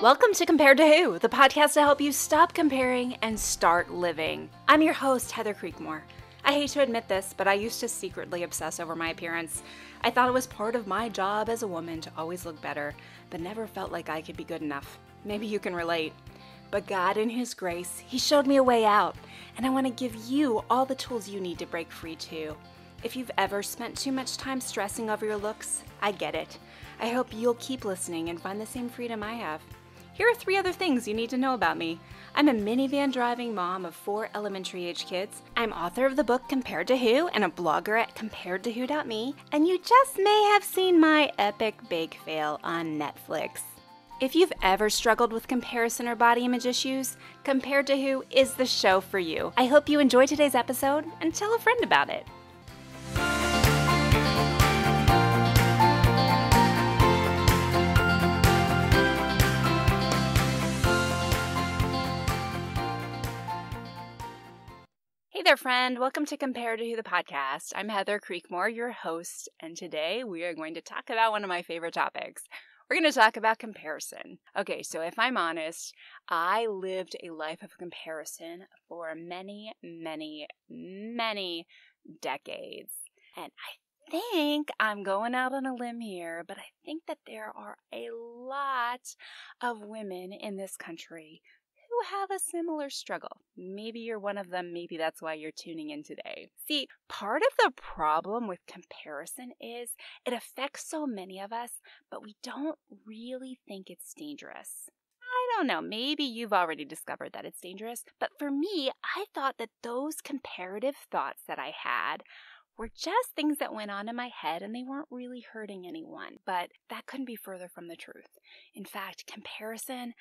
Welcome to Compared to Who?, the podcast to help you stop comparing and start living. I'm your host, Heather Creekmore. I hate to admit this, but I used to secretly obsess over my appearance. I thought it was part of my job as a woman to always look better, but never felt like I could be good enough. Maybe you can relate. But God, in His grace, He showed me a way out, and I want to give you all the tools you need to break free too. If you've ever spent too much time stressing over your looks, I get it. I hope you'll keep listening and find the same freedom I have. Here are 3 other things you need to know about me. I'm a minivan-driving mom of 4 elementary-age kids. I'm author of the book Compared to Who? And a blogger at comparedtowho.me. And you just may have seen my epic bake fail on Netflix. If you've ever struggled with comparison or body image issues, Compared to Who is the show for you. I hope you enjoy today's episode and tell a friend about it. Hey there, friend. Welcome to Compared to Who, the podcast. I'm Heather Creekmore, your host, and today we are going to talk about one of my favorite topics. We're going to talk about comparison. Okay, so if I'm honest, I lived a life of comparison for many, many, many decades. And I think I'm going out on a limb here, but I think that there are a lot of women in this country have a similar struggle. Maybe you're one of them. Maybe that's why you're tuning in today. See, part of the problem with comparison is it affects so many of us, but we don't really think it's dangerous. I don't know. Maybe you've already discovered that it's dangerous, but for me, I thought that those comparative thoughts that I had were just things that went on in my head and they weren't really hurting anyone. But that couldn't be further from the truth. In fact, comparison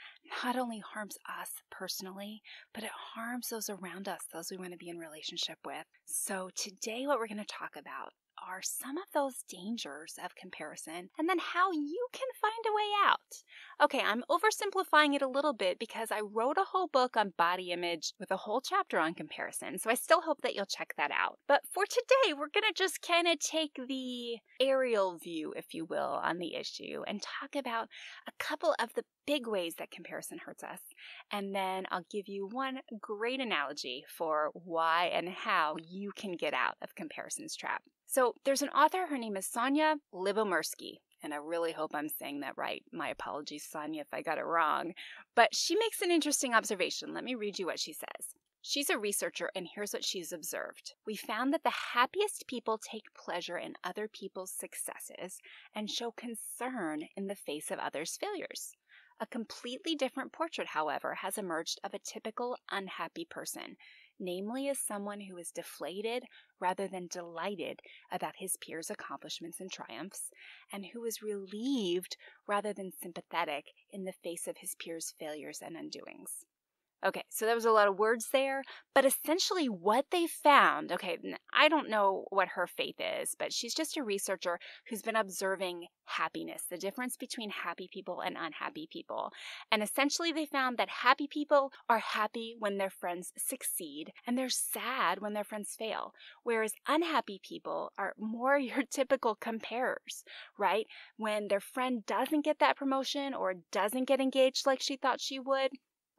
not only harms us personally, but it harms those around us, those we want to be in relationship with. So today what we're going to talk about are some of those dangers of comparison and then how you can find a way out. Okay, I'm oversimplifying it a little bit because I wrote a whole book on body image with a whole chapter on comparison, so I still hope that you'll check that out. But for today, we're going to just kind of take the aerial view, if you will, on the issue and talk about a couple of the big ways that comparison hurts us. And then I'll give you one great analogy for why and how you can get out of comparison's trap. So there's an author, her name is Sonja Lyubomirsky, and I really hope I'm saying that right. My apologies, Sonja, if I got it wrong. But she makes an interesting observation. Let me read you what she says. She's a researcher, and here's what she's observed. We found that the happiest people take pleasure in other people's successes and show concern in the face of others' failures. A completely different portrait, however, has emerged of a typical unhappy person, namely as someone who is deflated rather than delighted about his peers' accomplishments and triumphs, and who is relieved rather than sympathetic in the face of his peers' failures and undoings. Okay, so there was a lot of words there, but essentially what they found, okay, I don't know what her faith is, but she's just a researcher who's been observing happiness, the difference between happy people and unhappy people. And essentially they found that happy people are happy when their friends succeed, and they're sad when their friends fail, whereas unhappy people are more your typical comparers, right? When their friend doesn't get that promotion or doesn't get engaged like she thought she would,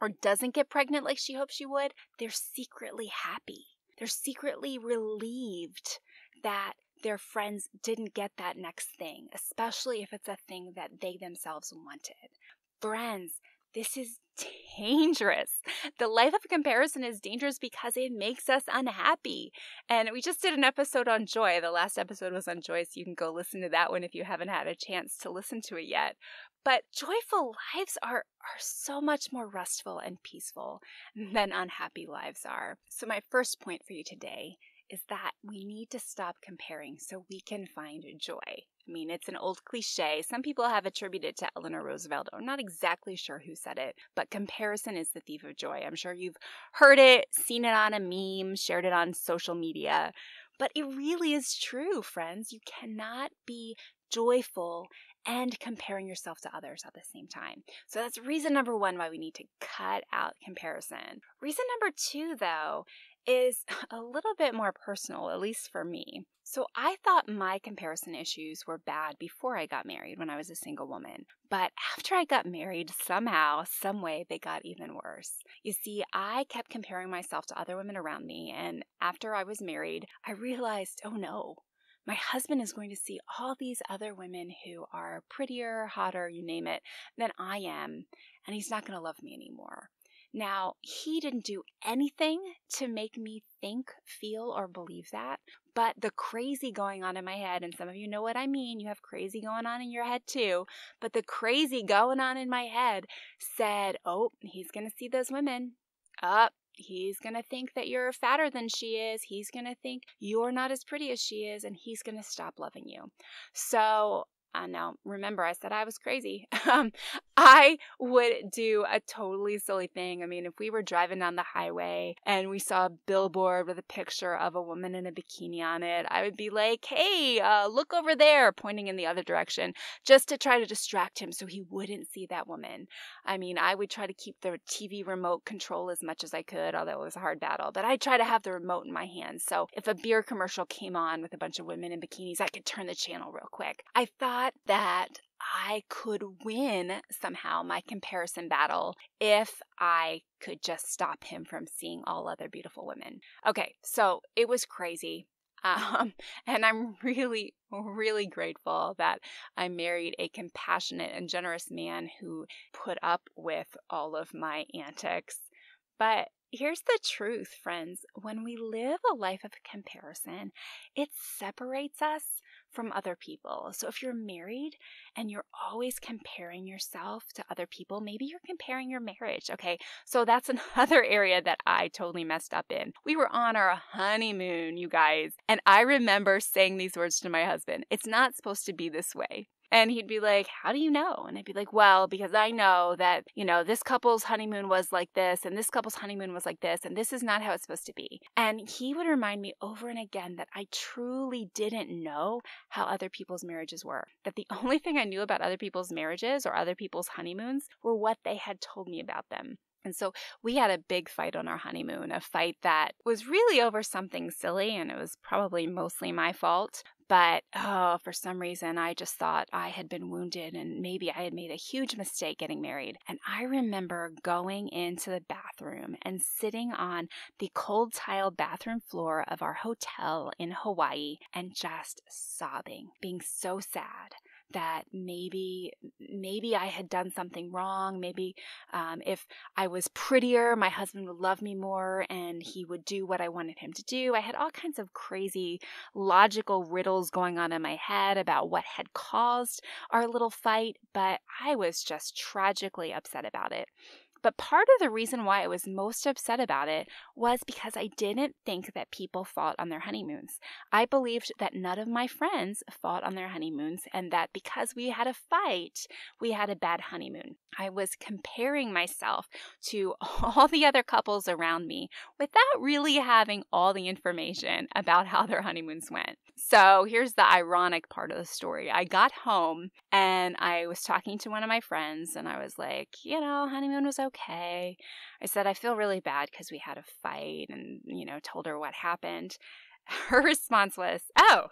or doesn't get pregnant like she hoped she would, they're secretly happy. They're secretly relieved that their friends didn't get that next thing, especially if it's a thing that they themselves wanted. Friends, this is dangerous. The life of comparison is dangerous because it makes us unhappy. And we just did an episode on joy. The last episode was on joy, so you can go listen to that one if you haven't had a chance to listen to it yet. But joyful lives are so much more restful and peaceful than unhappy lives are. So my first point for you today is that we need to stop comparing so we can find joy. I mean, it's an old cliche. Some people have attributed to Eleanor Roosevelt. I'm not exactly sure who said it, but comparison is the thief of joy. I'm sure you've heard it, seen it on a meme, shared it on social media. But it really is true, friends. You cannot be joyful and comparing yourself to others at the same time. So that's reason number 1 why we need to cut out comparison. Reason number 2, though, is a little bit more personal, at least for me. So I thought my comparison issues were bad before I got married when I was a single woman. But after I got married, somehow, some way, they got even worse. You see, I kept comparing myself to other women around me, and after I was married, I realized, oh no, my husband is going to see all these other women who are prettier, hotter, you name it, than I am, and he's not going to love me anymore. Now, he didn't do anything to make me think, feel, or believe that, but the crazy going on in my head, and some of you know what I mean, you have crazy going on in your head too, but the crazy going on in my head said, oh, he's going to see those women. Up. He's going to think that you're fatter than she is. He's going to think you're not as pretty as she is, and he's going to stop loving you. So now, remember, I said I was crazy. I would do a totally silly thing. I mean, if we were driving down the highway and we saw a billboard with a picture of a woman in a bikini on it, I would be like, hey, look over there, pointing in the other direction, just to try to distract him so he wouldn't see that woman. I mean, I would try to keep the TV remote control as much as I could, although it was a hard battle, but I try to have the remote in my hands. So if a beer commercial came on with a bunch of women in bikinis, I could turn the channel real quick. I thought that I could win somehow my comparison battle if I could just stop him from seeing all other beautiful women. Okay, so it was crazy. And I'm really, really grateful that I married a compassionate and generous man who put up with all of my antics. But here's the truth, friends. When we live a life of comparison, it separates us from other people. So if you're married and you're always comparing yourself to other people, maybe you're comparing your marriage, okay? So that's another area that I totally messed up in. We were on our honeymoon, you guys, and I remember saying these words to my husband. It's not supposed to be this way. And he'd be like, how do you know? And I'd be like, well, because I know that, you know, this couple's honeymoon was like this, and this couple's honeymoon was like this, and this is not how it's supposed to be. And he would remind me over and again that I truly didn't know how other people's marriages were. That the only thing I knew about other people's marriages or other people's honeymoons were what they had told me about them. And so we had a big fight on our honeymoon, a fight that was really over something silly, and it was probably mostly my fault. But oh, for some reason, I just thought I had been wounded and maybe I had made a huge mistake getting married. And I remember going into the bathroom and sitting on the cold tile bathroom floor of our hotel in Hawaii and just sobbing, being so sad that maybe I had done something wrong. Maybe if I was prettier, my husband would love me more and he would do what I wanted him to do. I had all kinds of crazy logical riddles going on in my head about what had caused our little fight, but I was just tragically upset about it. But part of the reason why I was most upset about it was because I didn't think that people fought on their honeymoons. I believed that none of my friends fought on their honeymoons and that because we had a fight, we had a bad honeymoon. I was comparing myself to all the other couples around me without really having all the information about how their honeymoons went. So here's the ironic part of the story. I got home and I was talking to one of my friends and I was like, you know, honeymoon was okay. I said, I feel really bad because we had a fight and, you know, told her what happened. Her response was, oh,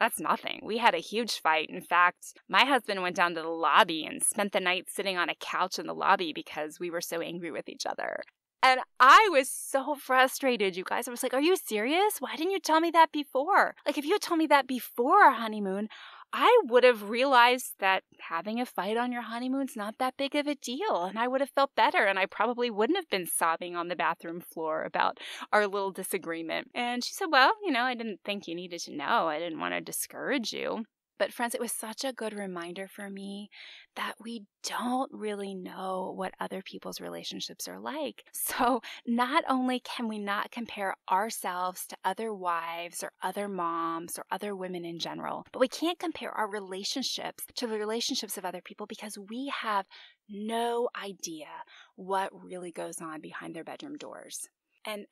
that's nothing. We had a huge fight. In fact, my husband went down to the lobby and spent the night sitting on a couch in the lobby because we were so angry with each other. And I was so frustrated, you guys. I was like, are you serious? Why didn't you tell me that before? Like, if you had told me that before our honeymoon, I would have realized that having a fight on your honeymoon's not that big of a deal, and I would have felt better, and I probably wouldn't have been sobbing on the bathroom floor about our little disagreement. And she said, well, you know, I didn't think you needed to know. I didn't want to discourage you. But friends, it was such a good reminder for me that we don't really know what other people's relationships are like. So not only can we not compare ourselves to other wives or other moms or other women in general, but we can't compare our relationships to the relationships of other people because we have no idea what really goes on behind their bedroom doors. And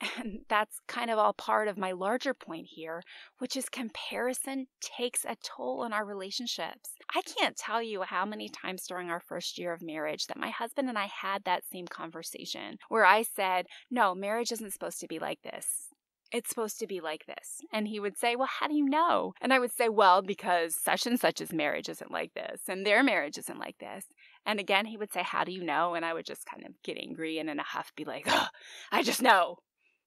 that's kind of all part of my larger point here, which is comparison takes a toll on our relationships. I can't tell you how many times during our first year of marriage that my husband and I had that same conversation where I said, no, marriage isn't supposed to be like this. it's supposed to be like this. And he would say, well, how do you know? And I would say, well, because such and such's marriage isn't like this, and their marriage isn't like this. And again, he would say, how do you know? And I would just kind of get angry and in a huff be like, oh, I just know.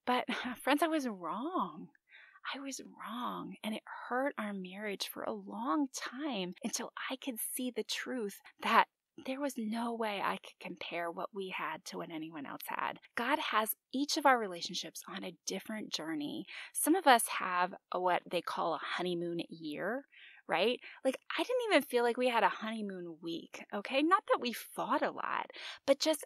But friends, I was wrong. I was wrong, and it hurt our marriage for a long time until I could see the truth that there was no way I could compare what we had to what anyone else had. God has each of our relationships on a different journey. Some of us have what they call a honeymoon year, right? Like, I didn't even feel like we had a honeymoon week, okay? Not that we fought a lot, but just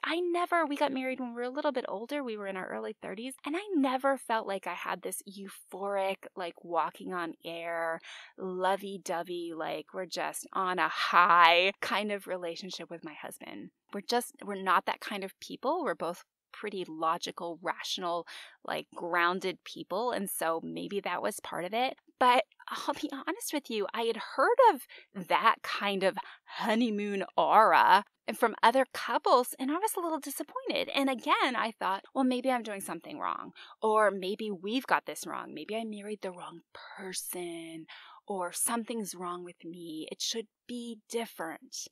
we got married when we were a little bit older. We were in our early 30s, and I never felt like I had this euphoric, like walking on air, lovey-dovey, like we're just on a high kind of relationship with my husband. We're not that kind of people. We're both pretty logical, rational, like grounded people. And so maybe that was part of it. But I'll be honest with you, I had heard of that kind of honeymoon aura from other couples, and I was a little disappointed. And again, I thought, well, maybe I'm doing something wrong, or maybe we've got this wrong. Maybe I married the wrong person, or something's wrong with me. It should be different.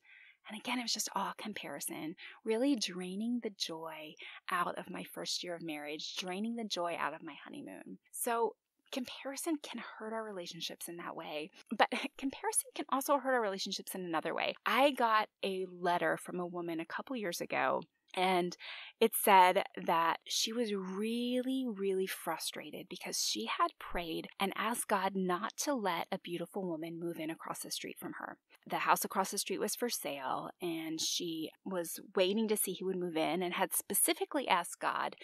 And again, it was just all comparison, really draining the joy out of my first year of marriage, draining the joy out of my honeymoon. So comparison can hurt our relationships in that way, but comparison can also hurt our relationships in another way. I got a letter from a woman a couple years ago, and it said that she was really, really frustrated because she had prayed and asked God not to let a beautiful woman move in across the street from her. The house across the street was for sale, and she was waiting to see who would move in and had specifically asked God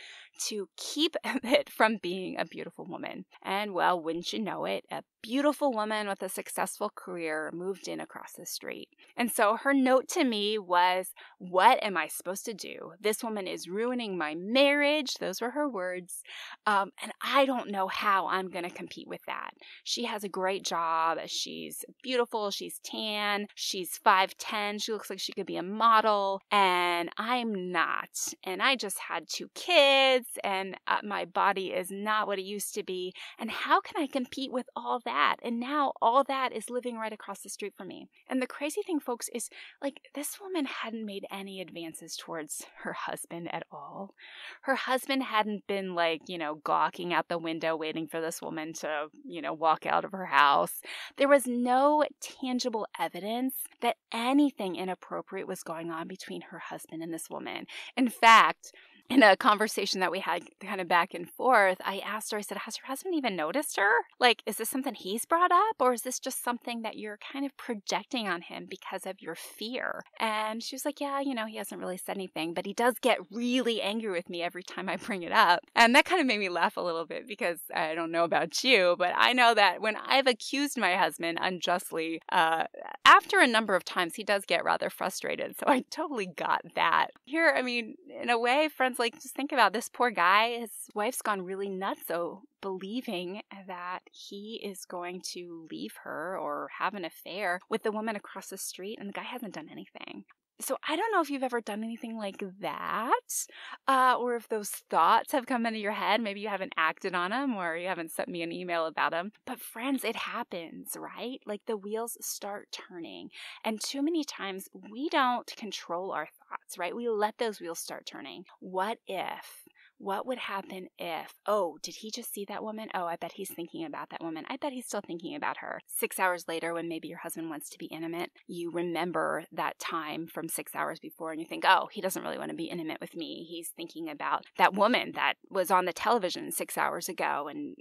to keep it from being a beautiful woman. And well, wouldn't you know it, a beautiful woman with a successful career moved in across the street. And so her note to me was, what am I supposed to do? This woman is ruining my marriage. Those were her words. And I don't know how I'm going to compete with that. She has a great job. She's beautiful. She's tan. She's 5'10". She looks like she could be a model. And I'm not. And I just had 2 kids, and my body is not what it used to be. And how can I compete with all that? And now all that is living right across the street from me. And the crazy thing, folks, is like this woman hadn't made any advances towards her husband at all. Her husband hadn't been like, gawking out the window waiting for this woman to, walk out of her house. There was no tangible evidence that anything inappropriate was going on between her husband and this woman. In fact, in a conversation that we had kind of back and forth, I asked her, I said, has your husband even noticed her? Like, is this something he's brought up, or is this just something that you're kind of projecting on him because of your fear? And she was like, yeah, he hasn't really said anything, but he does get really angry with me every time I bring it up. And that kind of made me laugh a little bit, because I don't know about you, but I know that when I've accused my husband unjustly, after a number of times, he does get rather frustrated. So I totally got that. Here, in a way, friends, just think about this poor guy. His wife's gone really nuts, so believing that he is going to leave her or have an affair with the woman across the street, and the guy hasn't done anything. So I don't know if you've ever done anything like that, or if those thoughts have come into your head. Maybe you haven't acted on them, or you haven't sent me an email about them. But friends, it happens, right? Like the wheels start turning. And too many times we don't control our thoughts, right? We let those wheels start turning. What if? What would happen if, oh, did he just see that woman? Oh, I bet he's thinking about that woman. I bet he's still thinking about her. 6 hours later, when maybe your husband wants to be intimate, you remember that time from 6 hours before and you think, oh, he doesn't really want to be intimate with me. He's thinking about that woman that was on the television 6 hours ago, and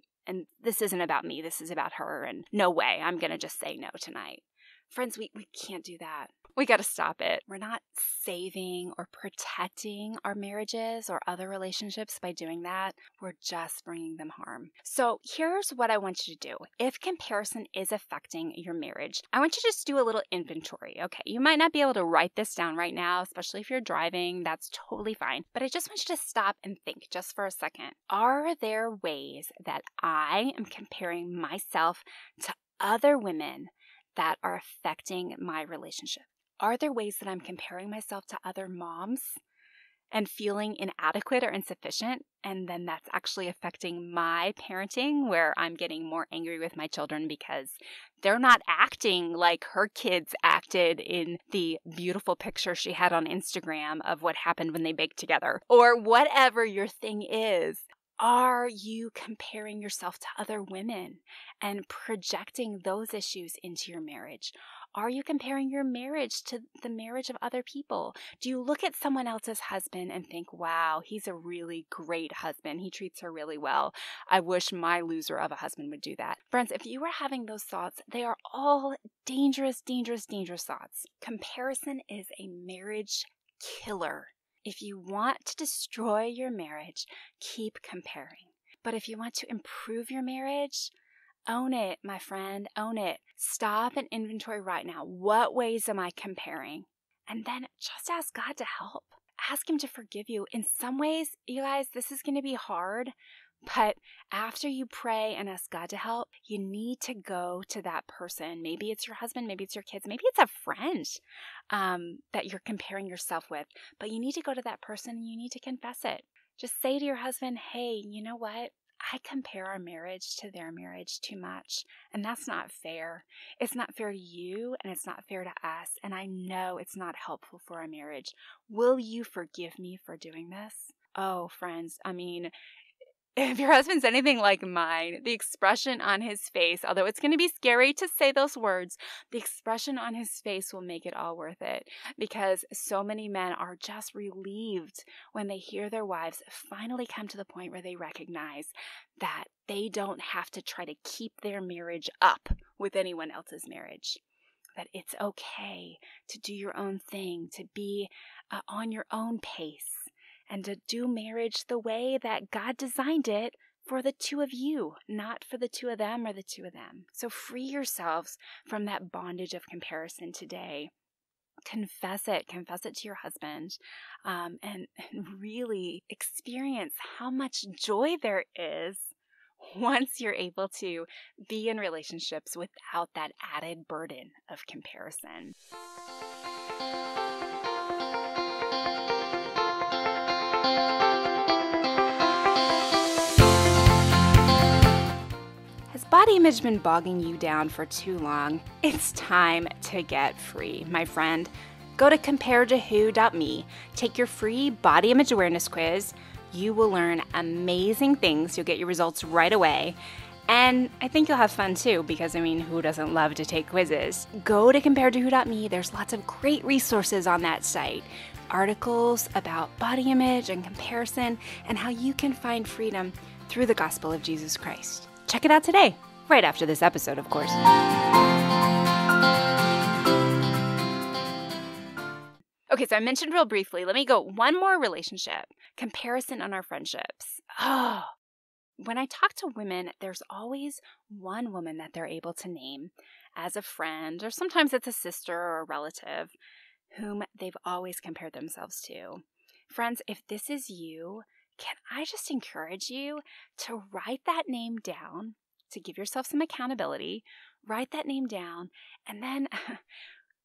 this isn't about me. This is about her, and no way. I'm going to just say no tonight. Friends, we can't do that. We got to stop it. We're not saving or protecting our marriages or other relationships by doing that. We're just bringing them harm. So here's what I want you to do. If comparison is affecting your marriage, I want you to just do a little inventory. Okay, you might not be able to write this down right now, especially if you're driving. That's totally fine. But I just want you to stop and think just for a second. Are there ways that I am comparing myself to other women that are affecting my relationship? Are there ways that I'm comparing myself to other moms and feeling inadequate or insufficient. And then that's actually affecting my parenting, where I'm getting more angry with my children because they're not acting like her kids acted in the beautiful picture she had on Instagram of what happened when they baked together, or whatever your thing is. Are you comparing yourself to other women and projecting those issues into your marriage? Are you comparing your marriage to the marriage of other people? Do you look at someone else's husband and think, wow, he's a really great husband. He treats her really well. I wish my loser of a husband would do that. Friends, if you are having those thoughts, they are all dangerous, dangerous, dangerous thoughts. Comparison is a marriage killer. If you want to destroy your marriage, keep comparing. But if you want to improve your marriage, own it, my friend, own it. Stop and inventory right now. What ways am I comparing? And then just ask God to help. Ask Him to forgive you. In some ways, you guys, this is going to be hard, but after you pray and ask God to help, you need to go to that person. Maybe it's your husband, maybe it's your kids, maybe it's a friend that you're comparing yourself with. But you need to go to that person and you need to confess it. Just say to your husband, hey, you know what? I compare our marriage to their marriage too much, and that's not fair. It's not fair to you, and it's not fair to us, and I know it's not helpful for our marriage. Will you forgive me for doing this? Oh, friends, I mean, if your husband's anything like mine, the expression on his face, although it's going to be scary to say those words, the expression on his face will make it all worth it, because so many men are just relieved when they hear their wives finally come to the point where they recognize that they don't have to try to keep their marriage up with anyone else's marriage, that it's okay to do your own thing, to be on your own pace, and to do marriage the way that God designed it for the two of you, not for the two of them or the two of them. So free yourselves from that bondage of comparison today. Confess it to your husband, and really experience how much joy there is once you're able to be in relationships without that added burden of comparison. Body image been bogging you down for too long? It's time to get free, my friend. Go to comparedtowho.me, take your free body image awareness quiz. You will learn amazing things. You'll get your results right away. And I think you'll have fun too, because I mean, who doesn't love to take quizzes? Go to comparedtowho.me. There's lots of great resources on that site. Articles about body image and comparison and how you can find freedom through the gospel of Jesus Christ. Check it out today, right after this episode, of course. Okay, so I mentioned real briefly, let me go one more relationship, comparison on our friendships. Oh, when I talk to women, there's always one woman that they're able to name as a friend, or sometimes it's a sister or a relative, whom they've always compared themselves to. Friends, if this is you, can I just encourage you to write that name down, to give yourself some accountability, write that name down, and then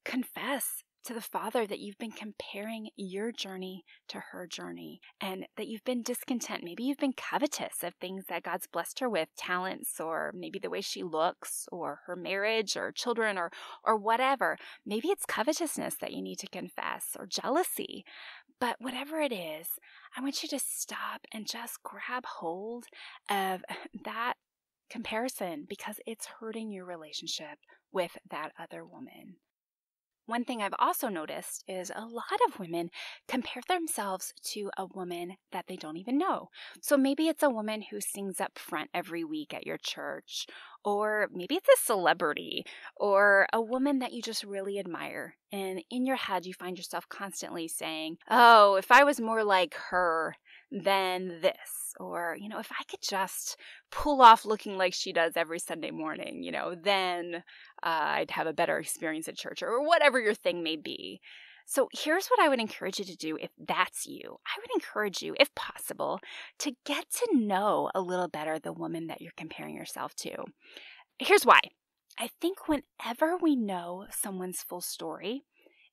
confess to the Father that you've been comparing your journey to her journey, and that you've been discontent. Maybe you've been covetous of things that God's blessed her with, talents, or maybe the way she looks, or her marriage, or children, or whatever. Maybe it's covetousness that you need to confess, or jealousy. But whatever it is, I want you to stop and just grab hold of that comparison, because it's hurting your relationship with that other woman. One thing I've also noticed is a lot of women compare themselves to a woman that they don't even know. So maybe it's a woman who sings up front every week at your church, or maybe it's a celebrity, or a woman that you just really admire. And in your head, you find yourself constantly saying, oh, if I was more like her than this, or, you know, if I could just pull off looking like she does every Sunday morning, you know, then I'd have a better experience at church, or whatever your thing may be. So here's what I would encourage you to do if that's you. I would encourage you, if possible, to get to know a little better the woman that you're comparing yourself to. Here's why. I think whenever we know someone's full story,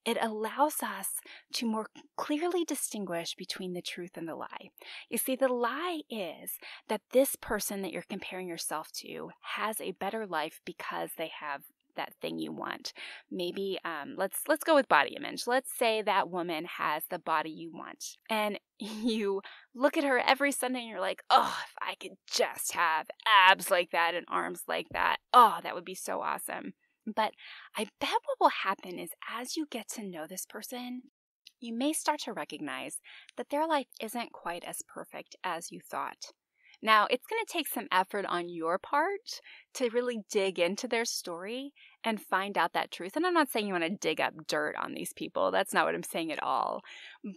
It allows us to more clearly distinguish between the truth and the lie. You see, the lie is that this person that you're comparing yourself to has a better life because they have that thing you want. Maybe let's go with body image. Let's say that woman has the body you want, and you look at her every Sunday and you're like, oh, if I could just have abs like that and arms like that, oh, that would be so awesome. But I bet what will happen is as you get to know this person, you may start to recognize that their life isn't quite as perfect as you thought. Now, it's going to take some effort on your part to really dig into their story and find out that truth. And I'm not saying you want to dig up dirt on these people. That's not what I'm saying at all.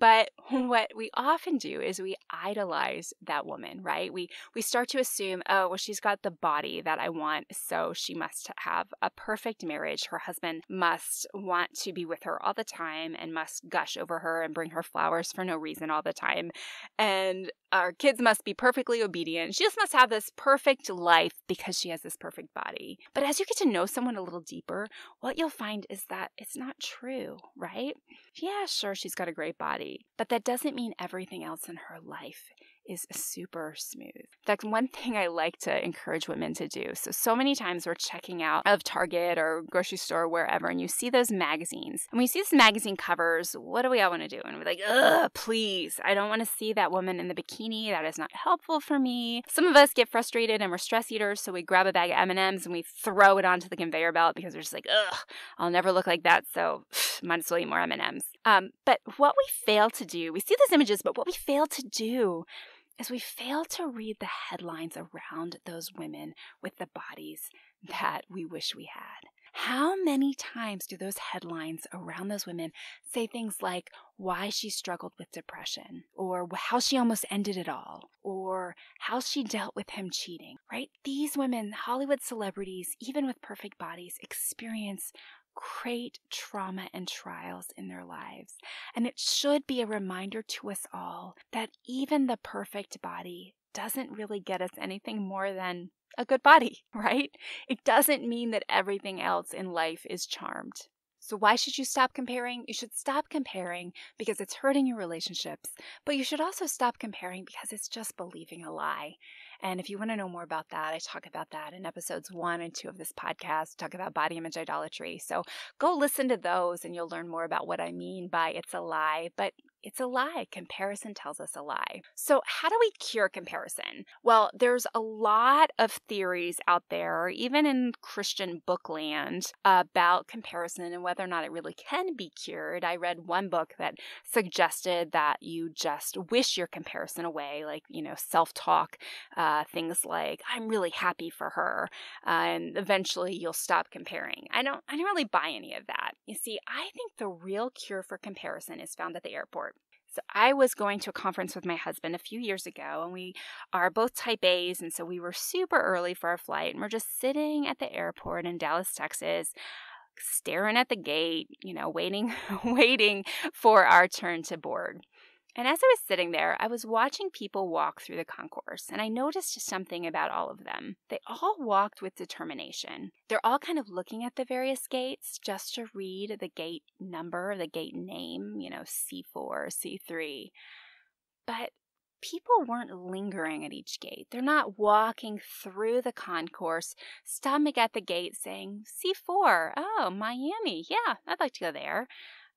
But what we often do is we idolize that woman, right? We start to assume, oh, well, she's got the body that I want, so she must have a perfect marriage. Her husband must want to be with her all the time and must gush over her and bring her flowers for no reason all the time. And our kids must be perfectly obedient. She just must have this perfect life because she has this perfect body. But as you get to know someone a little deeper, what you'll find is that it's not true, right? Yeah, sure, she's got a great body, but that doesn't mean everything else in her life is super smooth. In fact, one thing I like to encourage women to do, so many times we're checking out of Target or grocery store or wherever, and you see those magazines. And when you see these magazine covers, what do we all want to do? And we're like, ugh, please, I don't want to see that woman in the bikini. That is not helpful for me. Some of us get frustrated and we're stress eaters, so we grab a bag of M&Ms and we throw it onto the conveyor belt because we're just like, ugh, I'll never look like that, so might as well eat more M&Ms. But what we fail to do, we see those images, but what we fail to do is we fail to read the headlines around those women with the bodies that we wish we had. How many times do those headlines around those women say things like why she struggled with depression, or how she almost ended it all, or how she dealt with him cheating, right? These women, Hollywood celebrities, even with perfect bodies, experience great trauma and trials in their lives. And it should be a reminder to us all that even the perfect body doesn't really get us anything more than a good body, right? It doesn't mean that everything else in life is charmed. So why should you stop comparing? You should stop comparing because it's hurting your relationships, but you should also stop comparing because it's just believing a lie. And if you want to know more about that, I talk about that in episodes 1 and 2 of this podcast, talk about body image idolatry. So go listen to those and you'll learn more about what I mean by it's a lie, but it's a lie. Comparison tells us a lie. So how do we cure comparison? Well, there's a lot of theories out there, even in Christian bookland, about comparison and whether or not it really can be cured. I read one book that suggested that you just wish your comparison away, like, you know, self-talk, things like, I'm really happy for her, and eventually you'll stop comparing. I don't really buy any of that. You see, I think the real cure for comparison is found at the airport. So I was going to a conference with my husband a few years ago, and we are both type A's, and so we were super early for our flight, and we're just sitting at the airport in Dallas, Texas, staring at the gate, you know, waiting for our turn to board. And as I was sitting there, I was watching people walk through the concourse, and I noticed something about all of them. They all walked with determination. They're all kind of looking at the various gates just to read the gate number, the gate name, you know, C4, C3. But people weren't lingering at each gate. They're not walking through the concourse, stomach at the gate saying, C4, oh, Miami, yeah, I'd like to go there.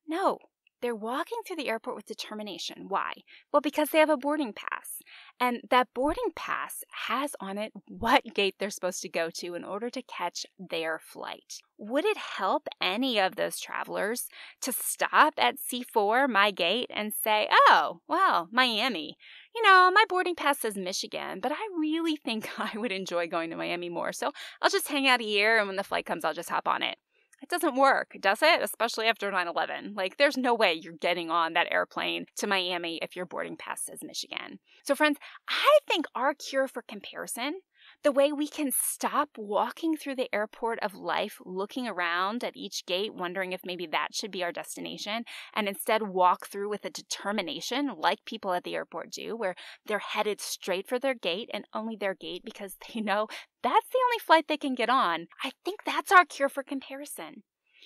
No. They're walking through the airport with determination. Why? Well, because they have a boarding pass. And that boarding pass has on it what gate they're supposed to go to in order to catch their flight. Would it help any of those travelers to stop at C4, my gate, and say, oh, well, Miami. You know, my boarding pass says Michigan, but I really think I would enjoy going to Miami more. So I'll just hang out here, and when the flight comes, I'll just hop on it. It doesn't work, does it? Especially after 9/11. Like, there's no way you're getting on that airplane to Miami if your boarding pass says Michigan. So friends, I think our cure for comparison, the way we can stop walking through the airport of life, looking around at each gate, wondering if maybe that should be our destination, and instead walk through with a determination like people at the airport do, where they're headed straight for their gate and only their gate because they know that's the only flight they can get on. I think that's our cure for comparison.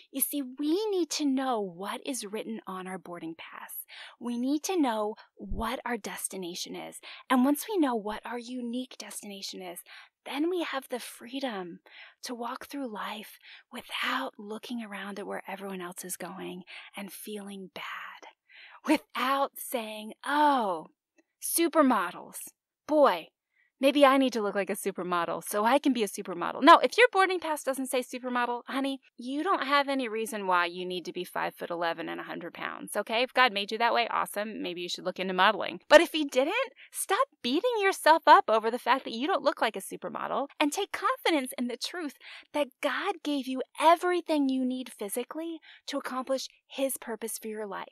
You see, we need to know what is written on our boarding pass. We need to know what our destination is. And once we know what our unique destination is, then we have the freedom to walk through life without looking around at where everyone else is going and feeling bad, without saying, oh, supermodels, boy, maybe I need to look like a supermodel so I can be a supermodel. No, if your boarding pass doesn't say supermodel, honey, you don't have any reason why you need to be 5'11" and 100 pounds, okay? If God made you that way, awesome. Maybe you should look into modeling. But if he didn't, stop beating yourself up over the fact that you don't look like a supermodel and take confidence in the truth that God gave you everything you need physically to accomplish his purpose for your life.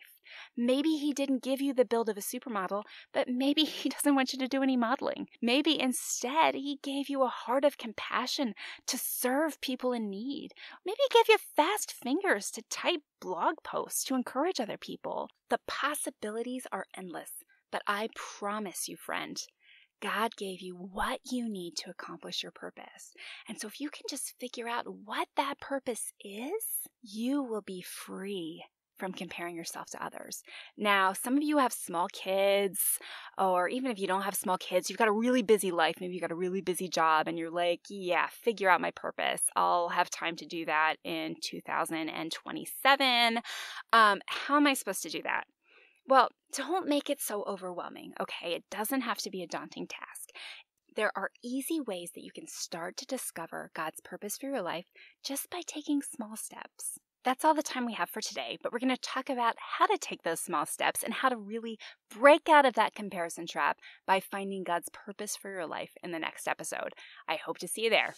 Maybe he didn't give you the build of a supermodel, but maybe he doesn't want you to do any modeling. Maybe instead he gave you a heart of compassion to serve people in need. Maybe he gave you fast fingers to type blog posts to encourage other people. The possibilities are endless, but I promise you, friend, God gave you what you need to accomplish your purpose. And so if you can just figure out what that purpose is, you will be free from comparing yourself to others. Now, some of you have small kids, or even if you don't have small kids, you've got a really busy life. Maybe you've got a really busy job and you're like, yeah, figure out my purpose. I'll have time to do that in 2027. How am I supposed to do that? Well, don't make it so overwhelming, okay? It doesn't have to be a daunting task. There are easy ways that you can start to discover God's purpose for your life just by taking small steps. That's all the time we have for today, but we're going to talk about how to take those small steps and how to really break out of that comparison trap by finding God's purpose for your life in the next episode. I hope to see you there.